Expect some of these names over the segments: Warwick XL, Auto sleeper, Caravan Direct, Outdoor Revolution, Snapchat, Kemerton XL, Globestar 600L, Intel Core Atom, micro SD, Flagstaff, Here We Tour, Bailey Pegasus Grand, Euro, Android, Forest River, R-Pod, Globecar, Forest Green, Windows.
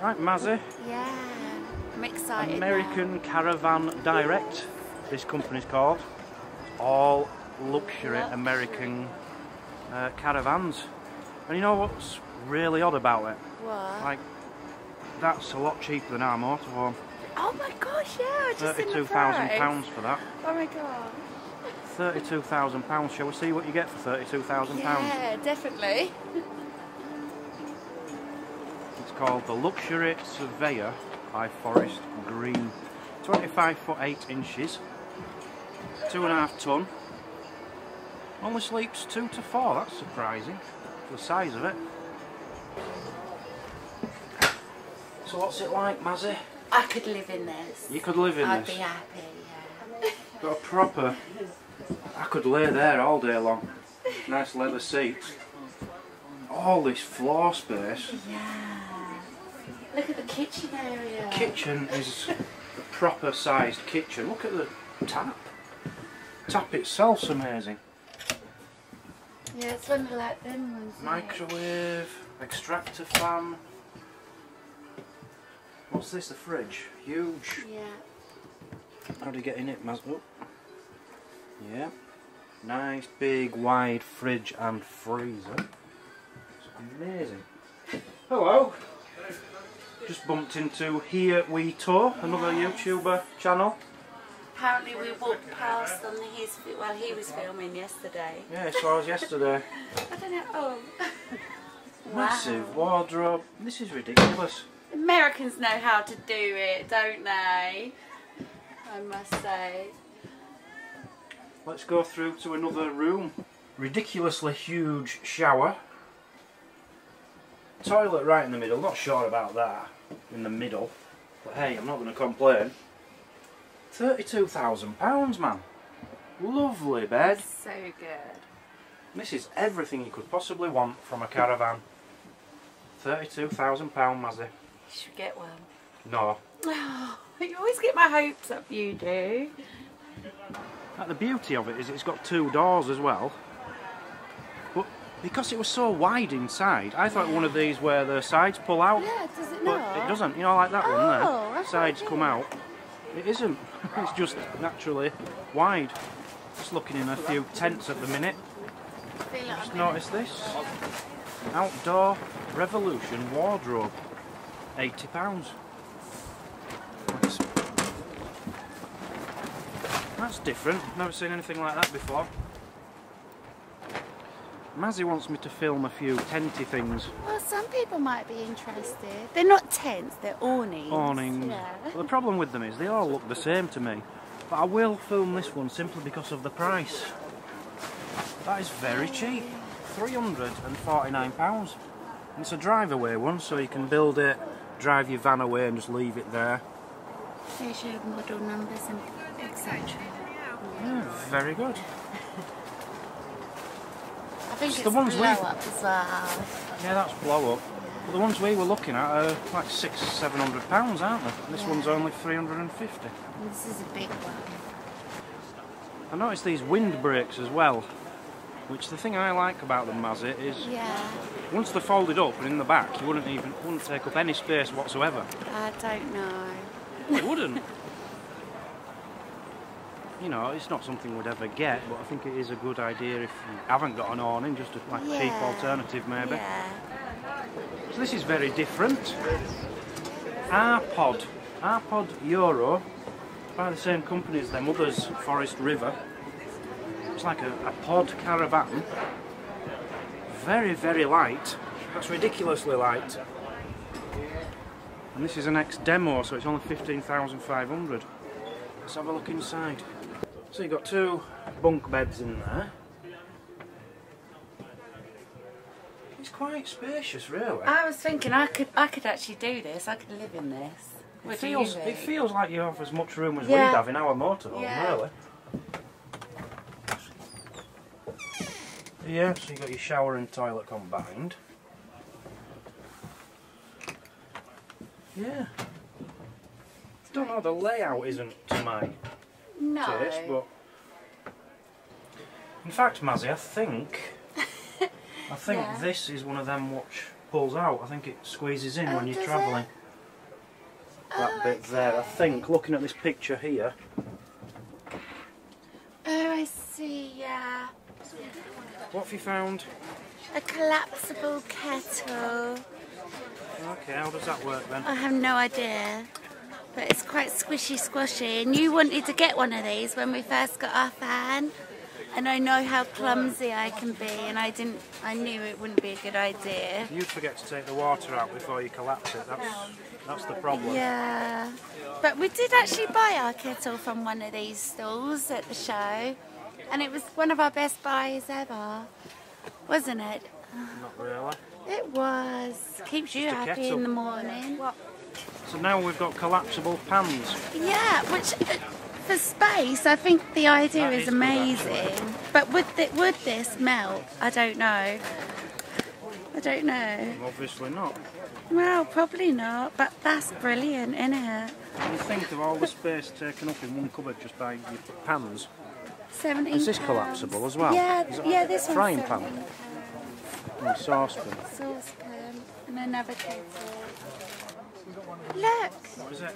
Right, Mazzy. Yeah, I'm excited. American now. Caravan Direct, this company's called. All luxury American caravans. And you know what's really odd about it? What? Like, that's a lot cheaper than our motorhome. Oh my gosh, yeah, I just seen the price. £32,000 for that. Oh my god. £32,000. Shall we see what you get for £32,000? Yeah, definitely. It's called the Luxury Surveyor by Forest Green. 25 foot 8 inches, 2.5 ton. Only sleeps 2 to 4. That's surprising for the size of it. So what's it like, Mazzy? I could live in this. You could live in this? I'd be happy, yeah. Got a proper... I could lay there all day long. Nice leather seats. All this floor space. Yeah. Look at the kitchen area. The kitchen is a proper sized kitchen. Look at the tap. The tap itself's amazing. Yeah, it's one of like them ones. Microwave, extractor fan. What's this? The fridge. Huge. Yeah. How do you get in it, Maz? Oh. Yeah. Nice big wide fridge and freezer. It's amazing. Hello. Just bumped into Here We Tour, another YouTuber channel. Apparently we walked past on his, well, he was filming yesterday. Yeah, he saw us yesterday. I don't know. Oh. Massive wardrobe. This is ridiculous. Americans know how to do it, don't they? I must say. Let's go through to another room. Ridiculously huge shower. Toilet right in the middle, not sure about that. In the middle. But hey, I'm not going to complain. £32,000, man. Lovely bed. That's so good. This is everything you could possibly want from a caravan. £32,000, Mazzy. You should get one. No. Oh, you always get my hopes up, you do. Like, the beauty of it is it's got 2 doors as well. But because it was so wide inside, I thought one of these where the sides pull out. Yeah, does it not? But it doesn't, you know, like that one there. Sides come out. It isn't. It's just naturally wide. Just looking in a few tents at the minute. Just notice this. Outdoor Revolution wardrobe. £80. That's different. Never seen anything like that before. Mazzy wants me to film a few tenty things. Well, some people might be interested. They're not tents, they're awnings. Awnings. Yeah. Well, the problem with them is they all look the same to me. But I will film this one simply because of the price. That is very cheap. £349. And it's a drive away one, so you can build it, drive your van away and just leave it there. They show model numbers and etc. Yeah, very good. I think it's the ones blow up as well. Yeah, that's blow up. But the ones we were looking at are like £600–700, aren't they? And this one's only £350. This is a big one. I noticed these windbreaks as well. Which the thing I like about them, Mazzy, is once they're folded up and in the back, you wouldn't take up any space whatsoever. I don't know. It wouldn't. You know, it's not something we'd ever get, but I think it is a good idea if you haven't got an awning, just a like, cheap alternative maybe. Yeah. So this is very different. R-Pod. R-Pod Euro, by the same company as their mother's Forest River. It's like a pod caravan. Very, very light. That's ridiculously light. And this is an ex-demo, so it's only £15,500. Let's have a look inside. So you've got 2 bunk beds in there. It's quite spacious, really. I was thinking I could actually do this. I could live in this. It feels like you have as much room as we have in our motorhome, really. Yeah, so you've got your shower and toilet combined. Yeah. Don't know, the layout isn't to my taste, but In fact, Mazzy, I think yeah, this is one of them which pulls out. I think it squeezes in when you're travelling. That bit there, I think, looking at this picture here. Oh, I see, yeah. What have you found? A collapsible kettle. Okay, how does that work then? I have no idea. But it's quite squishy squashy, and you wanted to get one of these when we first got our van, and I know how clumsy I can be, and I knew it wouldn't be a good idea. You forget to take the water out before you collapse it, that's the problem. Yeah, but we did actually buy our kettle from one of these stalls at the show, and it was one of our best buys ever, wasn't it? Not really. It was. Keeps you happy in the morning. What? So now we've got collapsible pans. Yeah, which for space, I think the idea is amazing. But would this melt? I don't know. I don't know. Obviously not. Well, probably not, but that's brilliant, isn't it? When you think of all the space taken up in one cupboard just by your pans. £17. Is this collapsible as well? Yeah, yeah, this one's frying pan. And a saucepan. Saucepan and another kettle. Look! What is it?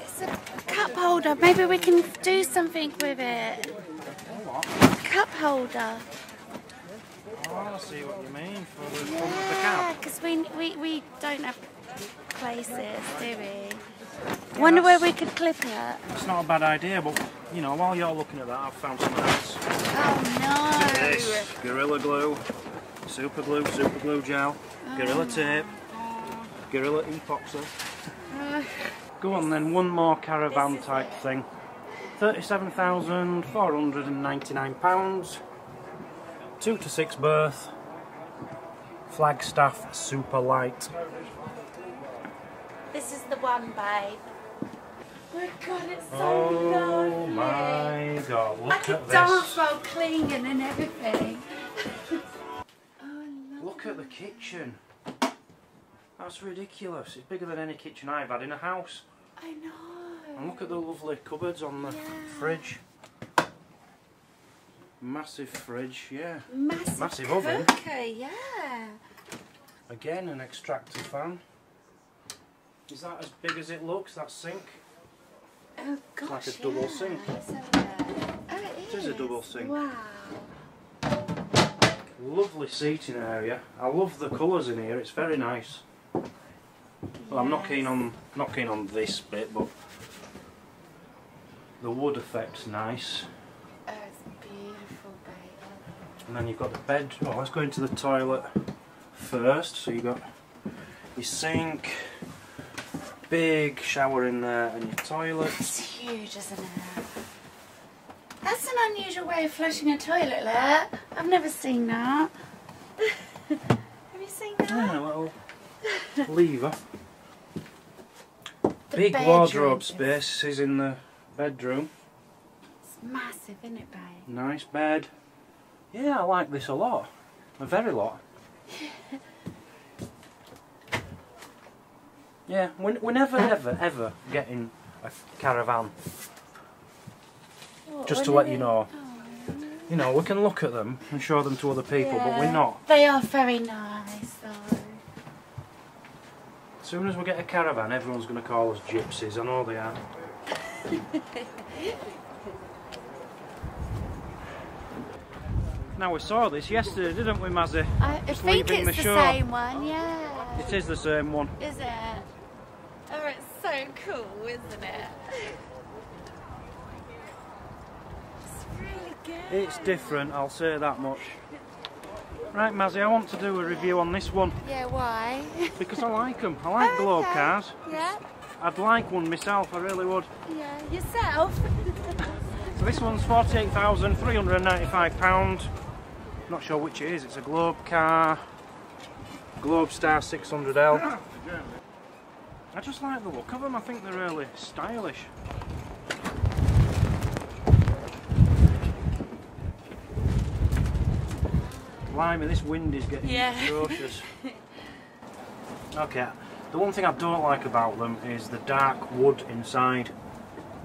It's a cup holder. Maybe we can do something with it. What? Cup holder. Oh, I see what you mean. For the, yeah, because we don't have places, do we? Yeah, wonder where we could clip it. It's not a bad idea, but you know, while you're looking at that, I've found something else. Oh no! This Gorilla Glue, Super Glue Gel, Gorilla Tape, Gorilla Epoxy. Go on then, one more caravan type thing. £37,499. 2 to 6 berth. Flagstaff super light. This is the one, babe. Oh my God, it's so lovely. Oh my God, look at this. I could dance while cleaning and everything. Look at the kitchen. That's ridiculous. It's bigger than any kitchen I've had in a house. I know. And look at the lovely cupboards on the fridge. Massive fridge, yeah. Massive cooker, oven. Yeah. Again, an extractor fan. Is that as big as it looks, that sink? Oh gosh, it's like a double sink. It is a double sink. Wow. Lovely seating area. I love the colours in here. It's very nice. Well, I'm not keen on this bit, but the wood effect's nice. Oh, it's beautiful, baby. And then you've got the bed. Oh, let's go into the toilet first. So you've got your sink, big shower in there, and your toilet. It's huge, isn't it? That's an unusual way of flushing a toilet, there. I've never seen that. Have you seen that? Yeah, a little lever. Big wardrobe space is in the bedroom. It's massive, isn't it, babe? Nice bed. Yeah, I like this a lot. A very lot. Yeah, we're never, ever getting a caravan. Just to let you know. You know, we can look at them and show them to other people, but we're not. They are very nice, though. As soon as we get a caravan, everyone's going to call us gypsies. I know they are. Now, we saw this yesterday, didn't we, Mazzy? I think it's the same one, yeah. It is the same one. Is it? Oh, it's so cool, isn't it? It's different, I'll say that much. Right, Mazzy, I want to do a review on this one. Yeah, why? Because I like them. I like globe cars. Yeah. I'd like one myself, I really would. Yeah, yourself? So this one's £48,395. Not sure which it is. It's a Globecar, Globestar 600L. I just like the look of them. I think they're really stylish. Blimey, this wind is getting atrocious. Okay, the one thing I don't like about them is the dark wood inside.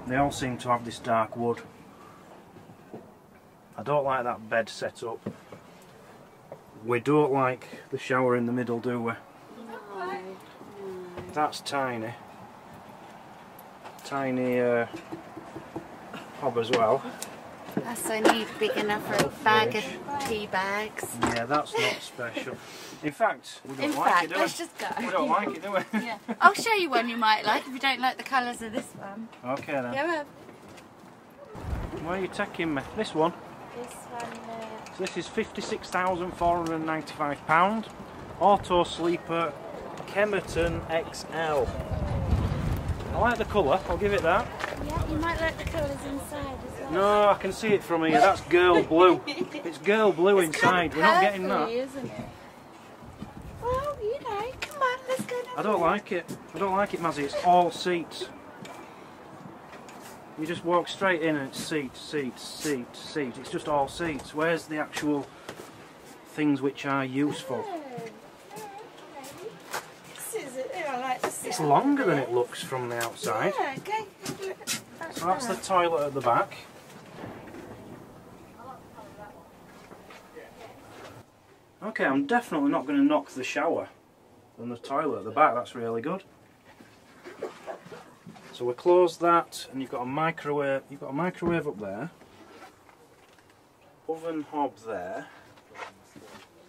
They all seem to have this dark wood. I don't like that bed set up. We don't like the shower in the middle, do we? No. That's tiny. Tiny hob as well. That's only big enough for a bag of tea bags. Yeah, that's not special. In fact, we don't like it, do we? Let's just go. We don't like it, do we? Yeah. I'll show you one you might like if you don't like the colours of this one. Okay then. Yeah, well. Where are you taking me? This one? This one there. So this is £56,495. Auto sleeper Kemerton XL. I like the colour, I'll give it that. Yeah, you might like the colours inside as well. No, I can see it from here, that's girl blue. It's girl blue inside, we're not getting that. Isn't it? Well, you know, come on, let's go down. I don't like it. I don't like it, Mazzy, it's all seats. You just walk straight in and it's seats, seats, seats, seats. It's just all seats. Where's the actual things which are useful? It's longer than it looks from the outside. Yeah, okay. So that's the toilet at the back. Okay, I'm definitely not going to knock the shower and the toilet at the back, that's really good. So we close that and you've got a microwave up there. Oven hob there.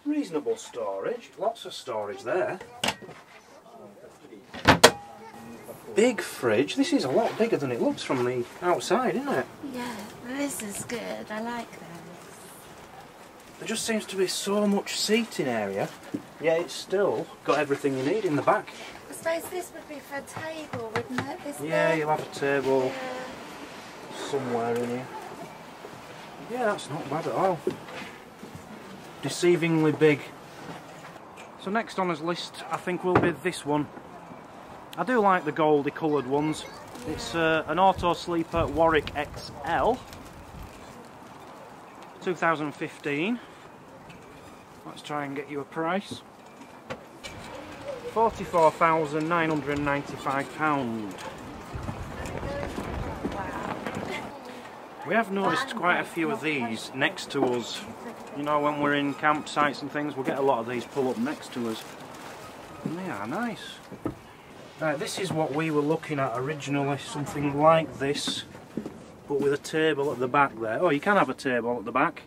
Reasonable storage, lots of storage there. Big fridge. This is a lot bigger than it looks from the outside, isn't it? Yeah, this is good. I like this. There just seems to be so much seating area, yet it's still got everything you need in the back. I suppose this would be for a table, wouldn't it? This yeah, you'll have a table somewhere in here. Yeah, that's not bad at all. Deceivingly big. So next on his list, I think, will be this one. I do like the goldy coloured ones. It's an Auto Sleeper Warwick XL, 2015. Let's try and get you a price. £44,995. We have noticed quite a few of these next to us. You know, when we're in campsites and things, we'll get a lot of these pull up next to us. And they are nice. Right, this is what we were looking at originally, something like this, but with a table at the back there. Oh, you can have a table at the back.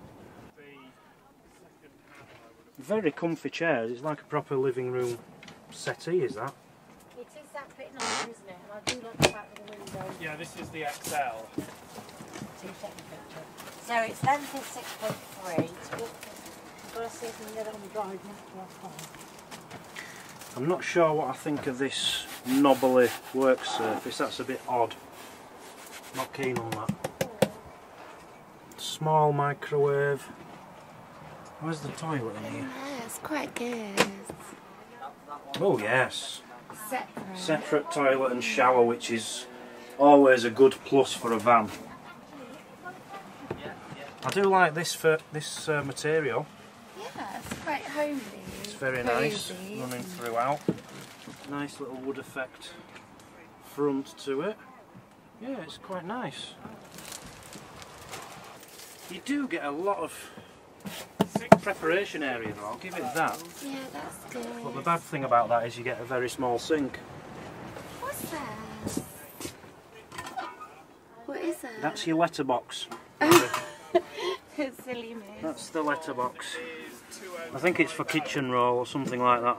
Very comfy chairs, it's like a proper living room settee, is that? It is that bit nice, isn't it? And I do like the back of the window. Yeah, this is the XL. So it's length is 6.3. I've got to see if we can get it on the drive now. I'm not sure what I think of this knobbly work surface, that's a bit odd. Not keen on that. Small microwave. Where's the toilet in here? Yeah, it's quite good. Oh yes. Separate. Separate toilet and shower, which is always a good plus for a van. I do like this for this material. Yeah, it's quite homely. It's very nice, running throughout. Nice little wood effect front to it. Yeah, it's quite nice. You do get a lot of preparation area though, I'll give it that. Yeah, that's good. But the bad thing about that is you get a very small sink. What's that? What is that? That's your letterbox. Silly me. That's the letterbox. I think it's for kitchen roll or something like that.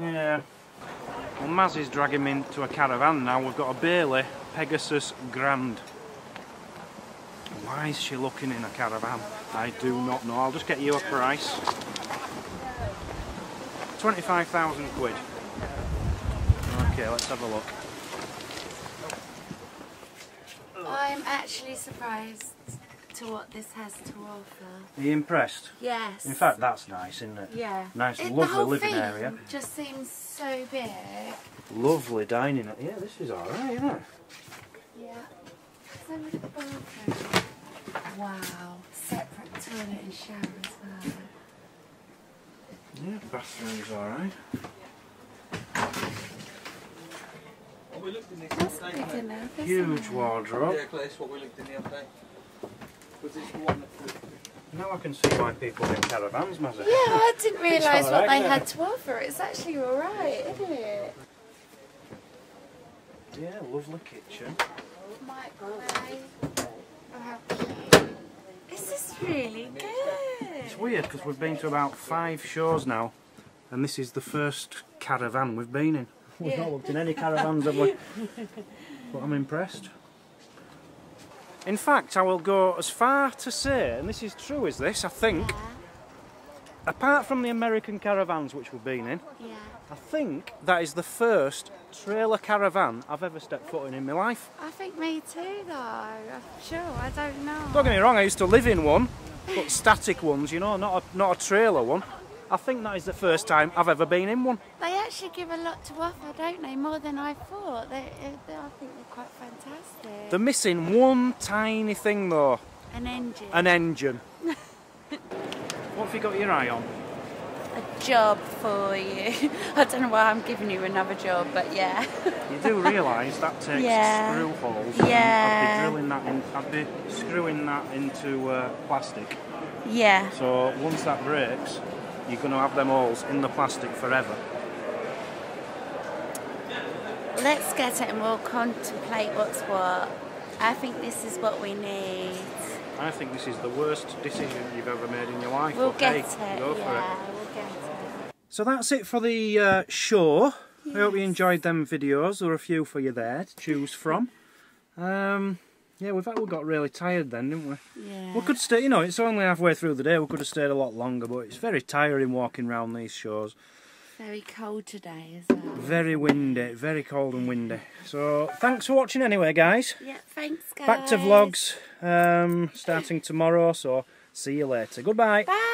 Yeah. Well, Maz is dragging me into a caravan now. We've got a Bailey Pegasus Grand. Why is she looking in a caravan? I do not know. I'll just get you a price. £25,000. Okay, let's have a look. I'm actually surprised to what this has to offer. Are you impressed? Yes. In fact, that's nice, isn't it? Yeah. Nice, lovely living area. It just seems so big. Lovely dining. Yeah, this is all right, isn't it? Yeah. Wow, separate toilet and shower as well. Yeah, bathroom's alright. Well, we looked in this huge wardrobe. Yeah, that's what we looked in the other day. Was this one that... Now I can see why people in caravans, Mazza. Yeah, I didn't realise what they had to offer. It's actually all right, isn't it? Yeah, lovely kitchen. Microwave. Oh, how cute. This is really good. It's weird because we've been to about 5 shows now, and this is the first caravan we've been in. We've not looked in any caravans, have we? But I'm impressed. In fact, I will go as far to say, and this is true as this, I think, apart from the American caravans which we've been in, I think that is the first trailer caravan I've ever stepped foot in my life. I think me too, though. I'm sure, I don't know. Don't get me wrong, I used to live in one, but static ones, you know, not a trailer one. I think that is the first time I've ever been in one. They actually give a lot to offer, don't they? More than I thought. I think they're quite fantastic. They're missing one tiny thing though. An engine. An engine. What have you got your eye on? A job for you. I don't know why I'm giving you another job, but yeah. You do realise that takes screw holes. Yeah. I'd be drilling that in, I'd be screwing that into plastic. Yeah. So once that breaks, you're going to have them holes in the plastic forever. Let's get it and we'll contemplate what's what. I think this is what we need. I think this is the worst decision you've ever made in your life. We'll get it. Go for it. We'll get it. So that's it for the show. Yes. I hope you enjoyed them videos. There were a few for you there to choose from. Yeah, we got really tired then, didn't we? Yeah. We could stay, you know, it's only halfway through the day, we could have stayed a lot longer, but it's very tiring walking around these shores. Very cold today as well. Very windy, very cold and windy. So, thanks for watching anyway, guys. Yeah, thanks, guys. Back to vlogs starting tomorrow, so see you later. Goodbye. Bye.